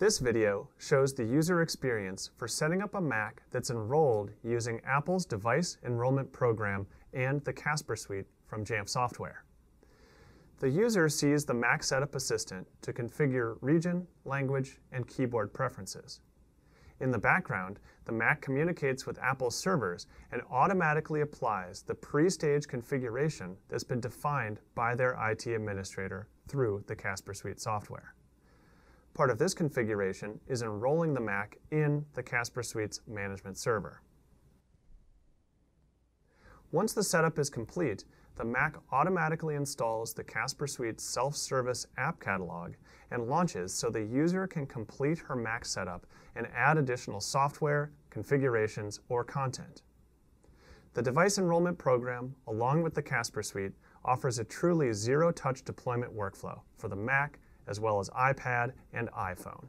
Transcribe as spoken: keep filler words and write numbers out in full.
This video shows the user experience for setting up a Mac that's enrolled using Apple's Device Enrollment Program and the Casper Suite from Jamf Software. The user sees the Mac Setup Assistant to configure region, language, and keyboard preferences. In the background, the Mac communicates with Apple's servers and automatically applies the pre-staged configuration that's been defined by their I T administrator through the Casper Suite software. Part of this configuration is enrolling the Mac in the Casper Suite's management server. Once the setup is complete, the Mac automatically installs the Casper Suite's self-service app catalog and launches so the user can complete her Mac setup and add additional software, configurations, or content. The Device Enrollment Program, along with the Casper Suite, offers a truly zero-touch deployment workflow for the Mac, as well as iPad and iPhone.